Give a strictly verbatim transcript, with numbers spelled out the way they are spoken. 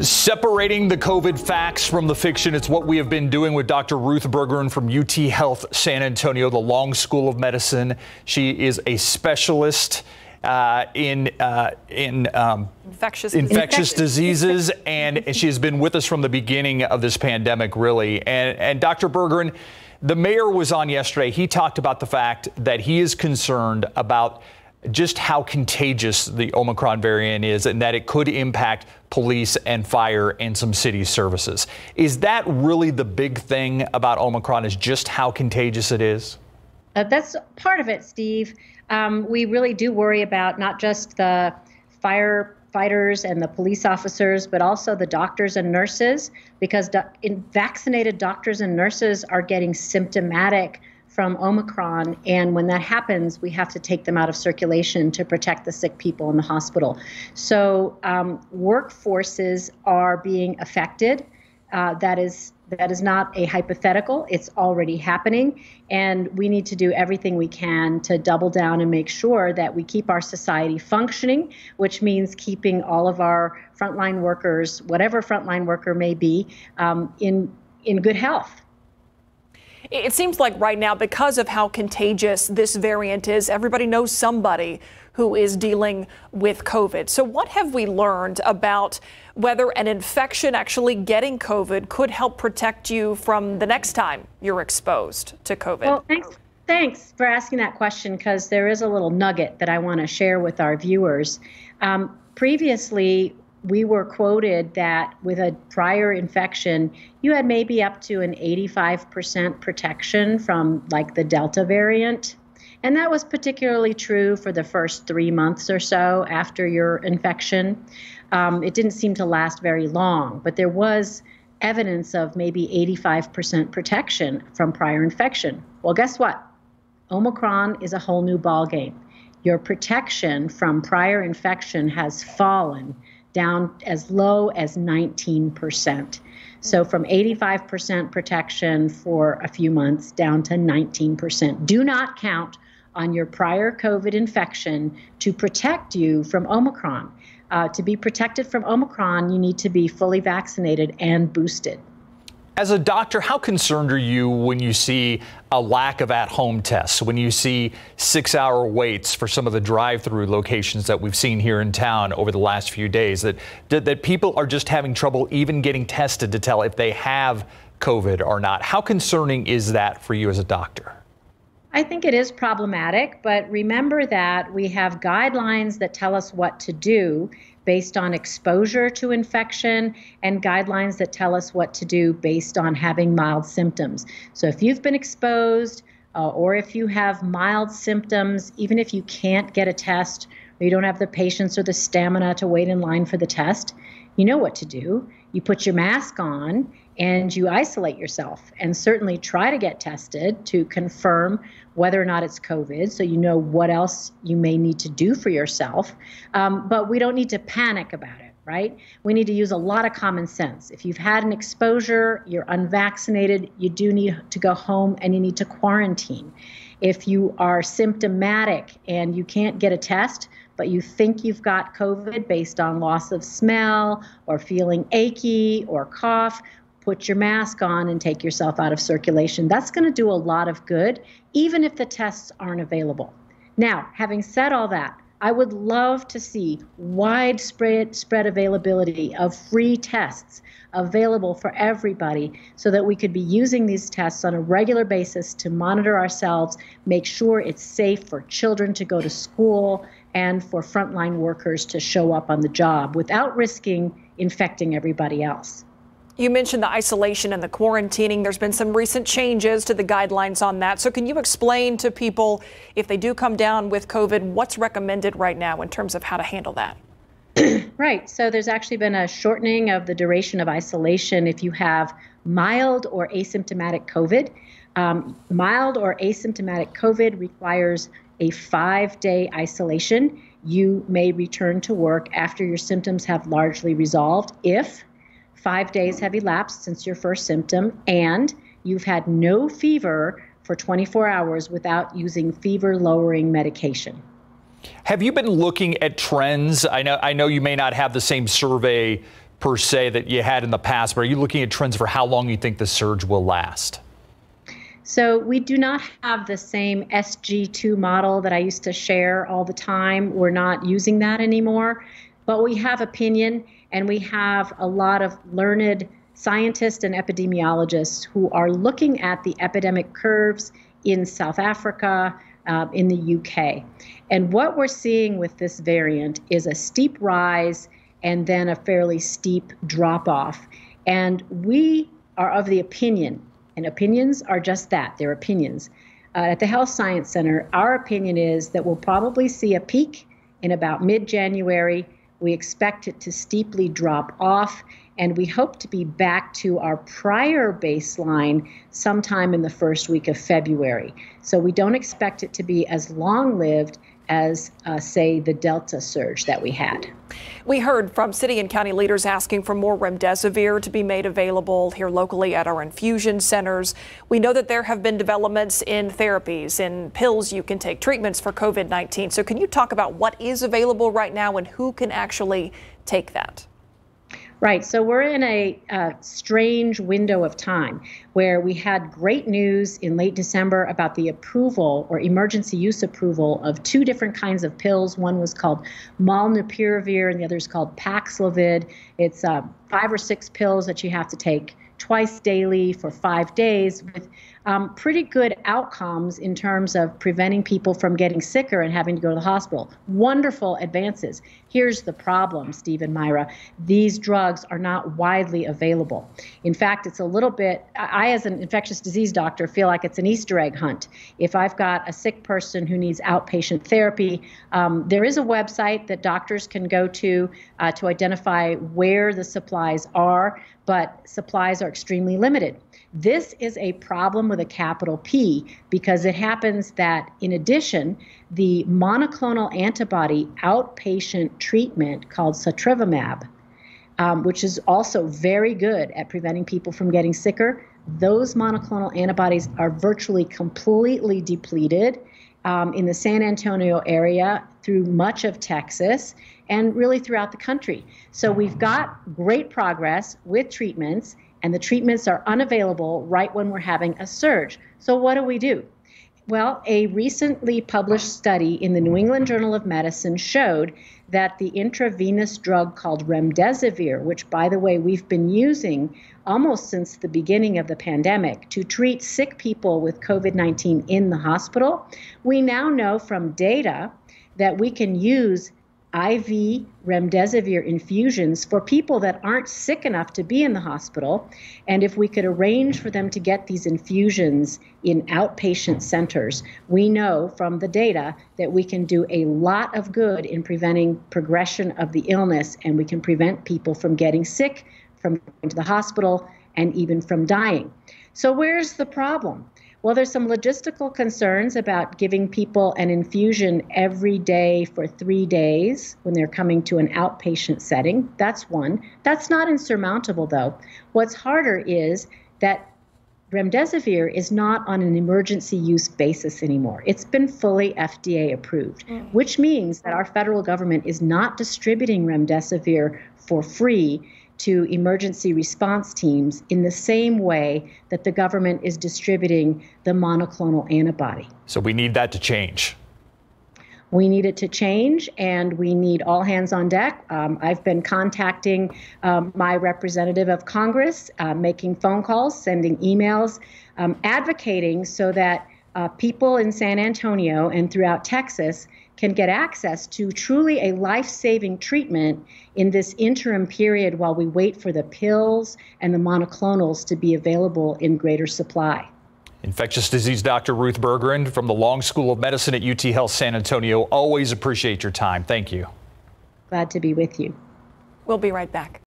Separating the COVID facts from the fiction, it's what we have been doing with Doctor Ruth Berggren from U T Health San Antonio, the Long School of Medicine. She is a specialist uh, in uh, in um, infectious, infectious diseases, and she has been with us from the beginning of this pandemic, really. And and Doctor Berggren, the mayor was on yesterday. He talked about the fact that he is concerned about just how contagious the Omicron variant is and that it could impact police and fire and some city services. Is that really the big thing about Omicron, is just how contagious it is? Uh, that's part of it, Steve. Um, we really do worry about not just the firefighters and the police officers, but also the doctors and nurses, because do- in vaccinated doctors and nurses are getting symptomatic from Omicron, and when that happens, we have to take them out of circulation to protect the sick people in the hospital. So um, workforces are being affected. Uh, that is that is not a hypothetical. It's already happening, and we need to do everything we can to double down and make sure that we keep our society functioning, which means keeping all of our frontline workers, whatever frontline worker may be, um, in in good health. It seems like right now, because of how contagious this variant is, everybody knows somebody who is dealing with COVID. So what have we learned about whether an infection, actually getting COVID, could help protect you from the next time you're exposed to COVID? Well, thanks, thanks for asking that question, because there is a little nugget that I want to share with our viewers. Um, previously, we were quoted that with a prior infection, you had maybe up to an eighty-five percent protection from like the Delta variant. And that was particularly true for the first three months or so after your infection. Um, it didn't seem to last very long, but there was evidence of maybe eighty-five percent protection from prior infection. Well, guess what? Omicron is a whole new ballgame. Your protection from prior infection has fallen down as low as nineteen percent. So from eighty-five percent protection for a few months down to nineteen percent. Do not count on your prior COVID infection to protect you from Omicron. Uh, to be protected from Omicron, you need to be fully vaccinated and boosted. As a doctor, how concerned are you when you see a lack of at-home tests, when you see six-hour waits for some of the drive-through locations that we've seen here in town over the last few days, that, that that people are just having trouble even getting tested to tell if they have COVID or not? How concerning is that for you as a doctor? I think it is problematic, but remember that we have guidelines that tell us what to do based on exposure to infection, and guidelines that tell us what to do based on having mild symptoms. So if you've been exposed, uh, or if you have mild symptoms, even if you can't get a test, or you don't have the patience or the stamina to wait in line for the test, you know what to do. You put your mask on and you isolate yourself, and certainly try to get tested to confirm whether or not it's COVID, so you know what else you may need to do for yourself. Um, but we don't need to panic about it, right? We need to use a lot of common sense. If you've had an exposure, you're unvaccinated, you do need to go home and you need to quarantine. If you are symptomatic and you can't get a test, but you think you've got COVID based on loss of smell or feeling achy or cough, put your mask on and take yourself out of circulation. That's going to do a lot of good, even if the tests aren't available. Now, having said all that, I would love to see widespread spread availability of free tests available for everybody, so that we could be using these tests on a regular basis to monitor ourselves, make sure it's safe for children to go to school and for frontline workers to show up on the job without risking infecting everybody else. You mentioned the isolation and the quarantining. There's been some recent changes to the guidelines on that. So can you explain to people, if they do come down with COVID, what's recommended right now in terms of how to handle that? Right. So there's actually been a shortening of the duration of isolation if you have mild or asymptomatic COVID. Um, mild or asymptomatic COVID requires a five-day isolation. You may return to work after your symptoms have largely resolved if five days have elapsed since your first symptom, and you've had no fever for twenty-four hours without using fever-lowering medication. Have you been looking at trends? I know I know you may not have the same survey per se that you had in the past, but are you looking at trends for how long you think the surge will last? So we do not have the same S G two model that I used to share all the time. We're not using that anymore, but we have opinion and we have a lot of learned scientists and epidemiologists who are looking at the epidemic curves in South Africa, uh, in the U K. And what we're seeing with this variant is a steep rise and then a fairly steep drop off. And we are of the opinion, and opinions are just that, they're opinions. Uh, at the Health Science Center, our opinion is that we'll probably see a peak in about mid-January. We expect it to steeply drop off, and we hope to be back to our prior baseline sometime in the first week of February. So we don't expect it to be as long-lived as, uh, say, the Delta surge that we had. We heard from city and county leaders asking for more remdesivir to be made available here locally at our infusion centers. We know that there have been developments in therapies, in pills you can take, treatments for COVID nineteen. So can you talk about what is available right now and who can actually take that? Right, so we're in a uh, strange window of time where we had great news in late December about the approval or emergency use approval of two different kinds of pills. One was called molnupiravir and the other is called Paxlovid. It's uh, five or six pills that you have to take twice daily for five days with um, pretty good outcomes in terms of preventing people from getting sicker and having to go to the hospital. Wonderful advances. Here's the problem, Steve and Myra. These drugs are not widely available. In fact, it's a little bit, I as an infectious disease doctor feel like it's an Easter egg hunt. If I've got a sick person who needs outpatient therapy, um, there is a website that doctors can go to uh, to identify where the supplies are, but supplies are extremely limited. This is a problem with a capital P because it happens that, in addition, the monoclonal antibody outpatient treatment called sotrovimab, um, which is also very good at preventing people from getting sicker, those monoclonal antibodies are virtually completely depleted um, in the San Antonio area through much of Texas and really throughout the country. So we've got great progress with treatments, and the treatments are unavailable right when we're having a surge. So what do we do? Well, a recently published study in the New England Journal of Medicine showed that the intravenous drug called remdesivir, which, by the way, we've been using almost since the beginning of the pandemic to treat sick people with COVID nineteen in the hospital, we now know from data that we can use I V remdesivir infusions for people that aren't sick enough to be in the hospital. And if we could arrange for them to get these infusions in outpatient centers, we know from the data that we can do a lot of good in preventing progression of the illness, and we can prevent people from getting sick, from going to the hospital, and even from dying. So where's the problem? Well, there's some logistical concerns about giving people an infusion every day for three days when they're coming to an outpatient setting. That's one. That's not insurmountable, though. What's harder is that remdesivir is not on an emergency use basis anymore. It's been fully F D A approved, which means that our federal government is not distributing remdesivir for free to emergency response teams in the same way that the government is distributing the monoclonal antibody. So we need that to change. We need it to change, and we need all hands on deck. Um, I've been contacting um, my representative of Congress, uh, making phone calls, sending emails, um, advocating so that uh, people in San Antonio and throughout Texas can get access to truly a life-saving treatment in this interim period while we wait for the pills and the monoclonals to be available in greater supply. Infectious disease Doctor Ruth Berggren from the Long School of Medicine at U T Health San Antonio. Always appreciate your time. Thank you. Glad to be with you. We'll be right back.